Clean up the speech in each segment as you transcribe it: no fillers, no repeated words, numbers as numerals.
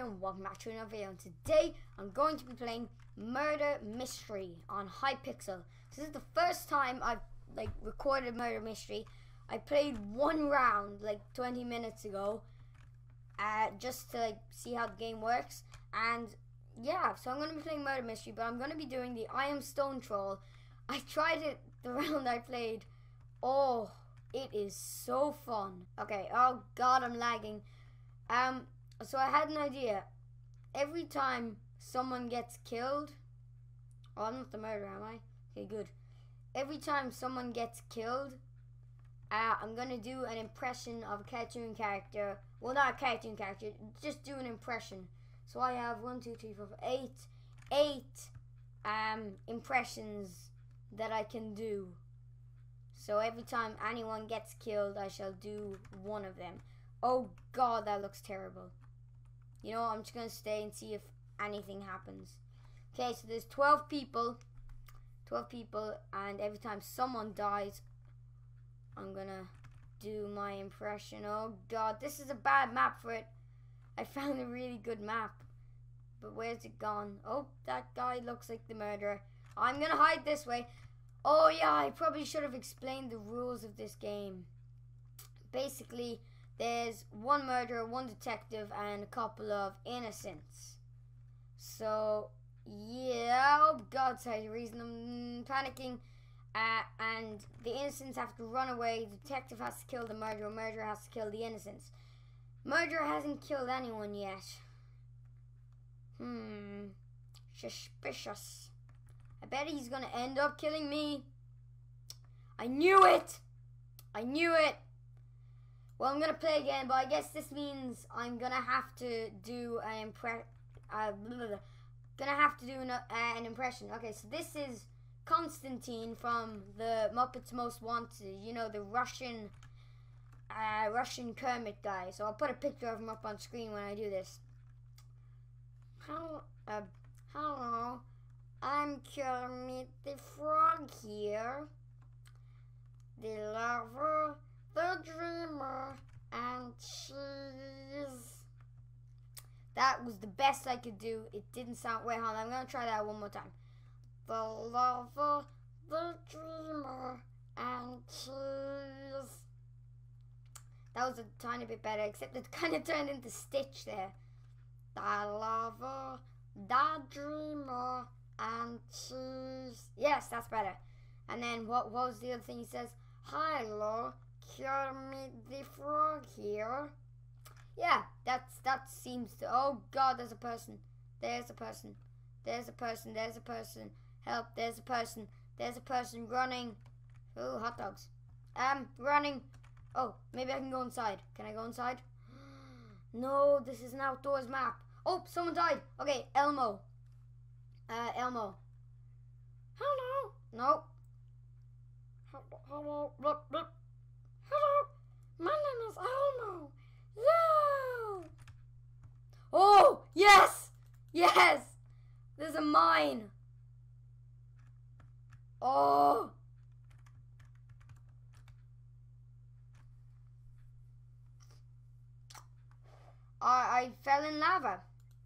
And welcome back to another video, and today I'm going to be playing Murder Mystery on Hypixel. This is the first time I've recorded Murder Mystery. I played one round 20 minutes ago just to see how the game works, and yeah, so I'm going to be playing Murder Mystery, but I'm going to be doing the I Am Stone Troll. I tried it the round I played. Oh, it is so fun. Okay, oh god, I'm lagging. So I had an idea. Every time someone gets killed... Oh, I'm not the murderer, am I? Okay, good. Every time someone gets killed, I'm going to do an impression of a cartoon character. Well, not a cartoon character, just do an impression. So I have 8 impressions that I can do. So every time anyone gets killed, I shall do one of them. Oh god, that looks terrible. You know what, I'm just going to stay and see if anything happens. Okay, so there's 12 people. 12 people, and every time someone dies, I'm going to do my impression. Oh god, this is a bad map for it. I found a really good map. But where's it gone? Oh, that guy looks like the murderer. I'm going to hide this way. Oh yeah, I probably should have explained the rules of this game. Basically, there's one murderer, one detective, and a couple of innocents. So, yeah, oh god, sorry, the reason I'm panicking. And the innocents have to run away, the detective has to kill the murderer, murderer has to kill the innocents. Murderer hasn't killed anyone yet. Suspicious. I bet he's gonna end up killing me. I knew it! I knew it! Well, I'm going to play again, but I guess this means I'm going to have to do an impression. An impression. Okay, so this is Constantine from the Muppets Most Wanted. You know, the Russian Kermit guy. So I'll put a picture of him up on screen when I do this. Hello, I'm Kermit the Frog here. The lover, the dreamer, and cheese. That was the best I could do. It didn't sound... Wait, hold on. I'm going to try that one more time. The lover, the dreamer, and cheese. That was a tiny bit better, except it kind of turned into Stitch there. The lover, the dreamer, and cheese. Yes, that's better. And then what was the other thing he says? Hi, hello. Kermit the Frog here. Yeah, that seems to... Oh god, there's a person. There's a person. There's a person. There's a person. Help, there's a person. There's a person running. Oh, hot dogs. Running. Oh, maybe I can go inside. Can I go inside? No, this is an outdoors map. Oh, someone died. Okay, Elmo. Elmo. Hello. No. Hello. Blah, blah. Hello, my name is Elmo. Yeah. Oh, yes! Yes! There's a mine. Oh! I fell in lava.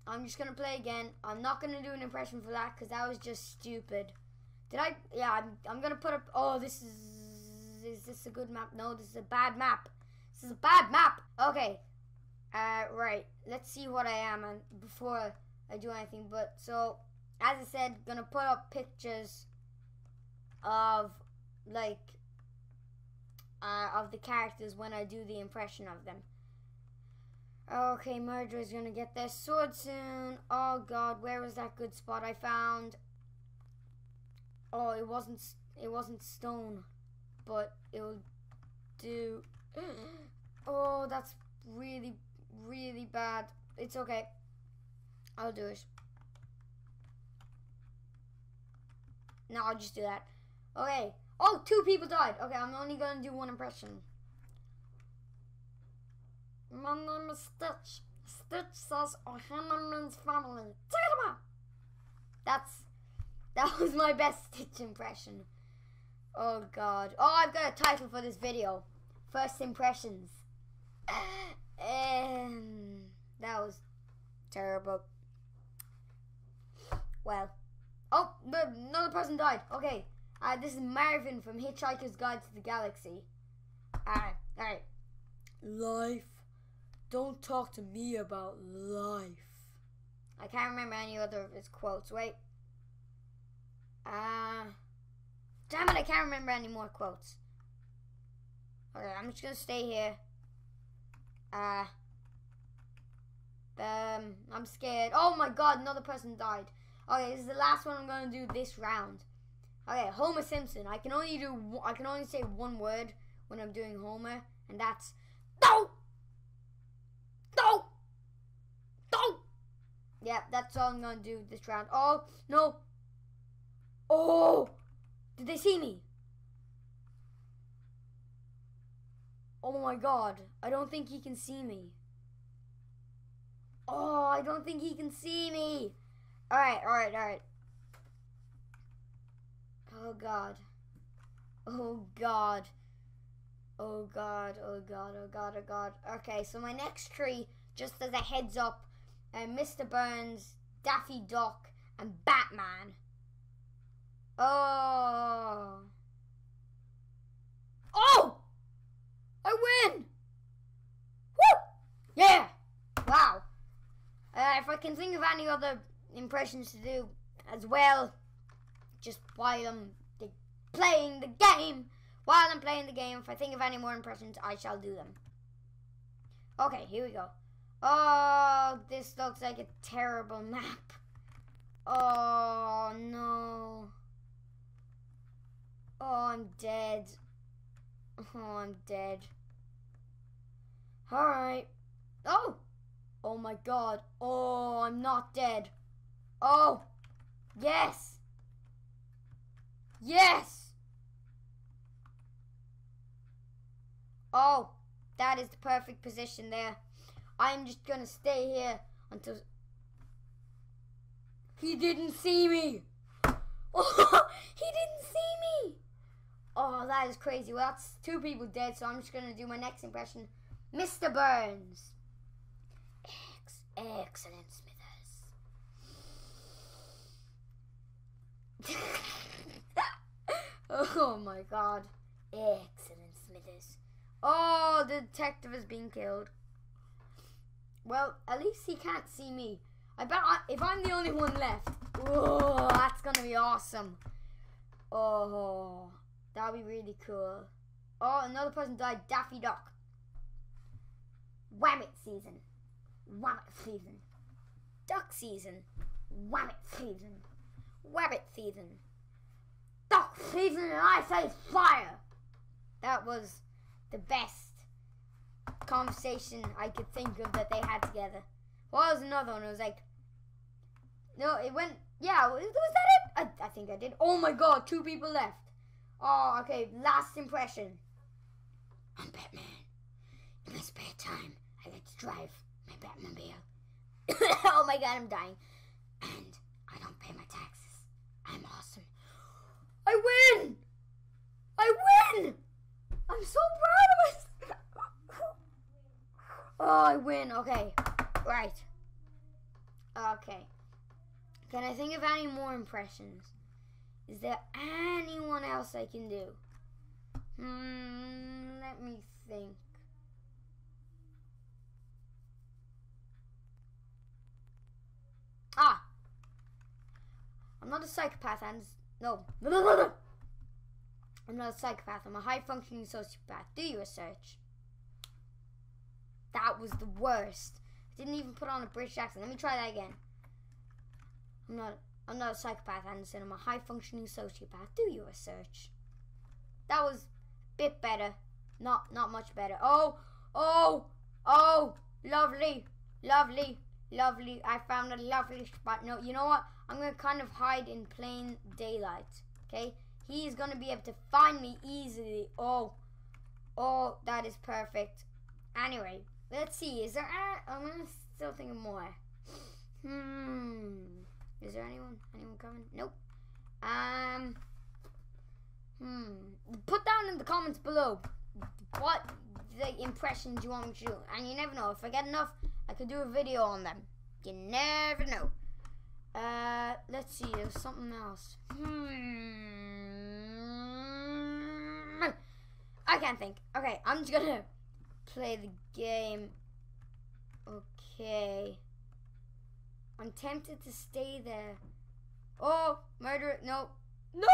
I'm just going to play again. I'm not going to do an impression for that because that was just stupid. Did I? Yeah, I'm going to put up... Oh, this is... Is this a good map? No, this is a bad map. This is a bad map. Okay. Right. Let's see what I am and before I do anything. But so, as I said, gonna put up pictures of the characters when I do the impression of them. Okay, murderer's gonna get their sword soon. Oh god, where was that good spot I found? Oh, it wasn't stone. But it'll do. Oh, that's really, really bad. It's okay. I'll do it. No, I'll just do that. Okay. Oh, 2 people died. Okay, I'm only going to do one impression. My name is Stitch. Stitch says, "Oh, Hammerman's family." That was my best Stitch impression. Oh god. Oh, I've got a title for this video. First impressions. And that was terrible. Well, oh, another person died. Okay, this is Marvin from Hitchhiker's Guide to the Galaxy. Alright. Life. Don't talk to me about life. I can't remember any other of his quotes. Wait. Damn it, I can't remember any more quotes. Okay, I'm just gonna stay here. I'm scared. Oh my god, another person died. Okay, this is the last one I'm gonna do this round. Okay, Homer Simpson. I can only say one word when I'm doing Homer, and that's no. Yeah, that's all I'm gonna do this round. Oh no. Oh, did they see me? Oh my god, I don't think he can see me. Oh, I don't think he can see me. Alright. Oh god. Okay, so my next tree, just as a heads up, Mr. Burns, Daffy Duck, and Batman. Oh. Oh! I win! Woo! Yeah! Wow. If I can think of any other impressions to do as well, just while I'm playing the game, if I think of any more impressions, I shall do them. Okay, here we go. Oh, this looks like a terrible map. Oh, no. Oh, I'm dead. Alright. Oh my god. Oh, I'm not dead. Oh, yes. Yes. Oh, that is the perfect position there. I'm just gonna stay here until... He didn't see me. Oh, he didn't see me. Oh, that is crazy. Well, that's two people dead, so I'm just going to do my next impression. Mr. Burns. Excellent, Smithers. Oh, my God. Excellent, Smithers. Oh, the detective is being killed. Well, at least he can't see me. I bet if I'm the only one left. Oh, that's going to be awesome. Oh... That'll be really cool. Oh, another person died. Daffy Duck. Whammit season. Whammit season. Duck season. Whammit season. Whammit season. Duck season, and I say fire. That was the best conversation I could think of that they had together. Well, there was another one. It was like, no, it went. Yeah, was that it? I think I did. Oh my god, two people left. Oh, okay, last impression. I'm Batman. In my spare time, I like to drive my Batmobile. Oh my god, I'm dying. And I don't pay my taxes. I'm awesome. I win! I'm so proud of myself. Oh, I win. Okay, right. Okay. Can I think of any more impressions? Is there anyone else I can do? Let me think. Ah! I'm not a psychopath, and... No. I'm not a psychopath. I'm a high-functioning sociopath. Do your research. That was the worst. I didn't even put on a British accent. Let me try that again. I'm not a psychopath, Anderson. I'm a high-functioning sociopath. Do your research. That was a bit better. Not much better. Oh! Lovely. I found a lovely spot. No, you know what? I'm going to kind of hide in plain daylight. Okay? He's going to be able to find me easily. Oh, that is perfect. Anyway, let's see. Is there... I'm going to still think of more. Is there anyone? Anyone coming? Nope. Put down in the comments below what the impressions you want me to do. And you never know. If I get enough, I could do a video on them. You never know. Let's see, there's something else. I can't think. Okay, I'm just gonna play the game. Okay. I'm tempted to stay there. Oh, murder, no. No!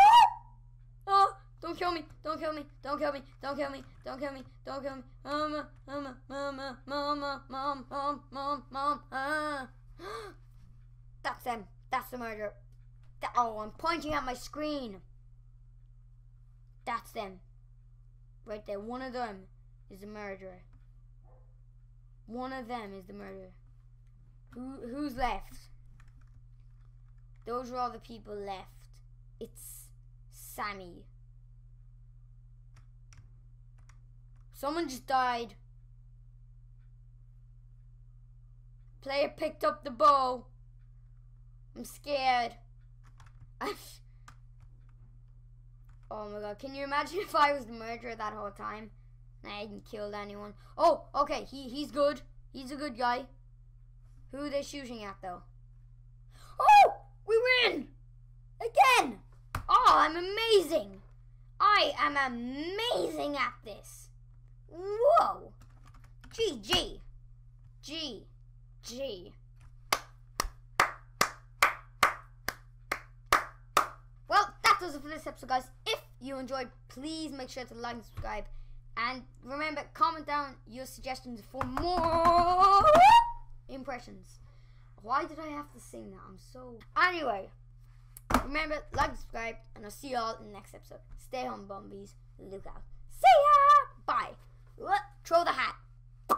Oh, don't kill me, don't kill me, don't kill me, don't kill me, don't kill me, don't kill me. Mama, mama, mama, mama, mom, mom, mom, mom, ah. That's them. That's the murderer. Oh, I'm pointing at my screen. That's them. Right there. One of them is the murderer. One of them is the murderer. Who's left? Those are all the people left. It's Sammy. Someone just died. Player picked up the bow. I'm scared. Oh my god, can you imagine if I was the murderer that whole time? I hadn't killed anyone. Oh, okay, he's good. He's a good guy. Who are they shooting at though? Oh, we win! Again! Oh, I'm amazing. I am amazing at this. Whoa. GG. GG. That's it for this episode, guys. If you enjoyed, please make sure to like and subscribe, and remember, comment down your suggestions for more impressions. Why did I have to sing that? I'm so... Anyway, remember, like and subscribe, and I'll see you all in the next episode. Stay home, Bombies. Look out. See ya! Bye. Throw the hat.